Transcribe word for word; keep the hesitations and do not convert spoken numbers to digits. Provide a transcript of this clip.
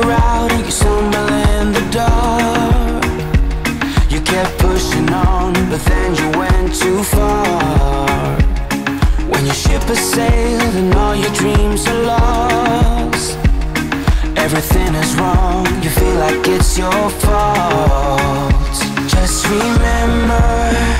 are out and you stumble in the dark. You kept pushing on, but then you went too far. When your ship has sailed and all your dreams are lost, everything is wrong, you feel like it's your fault. Just remember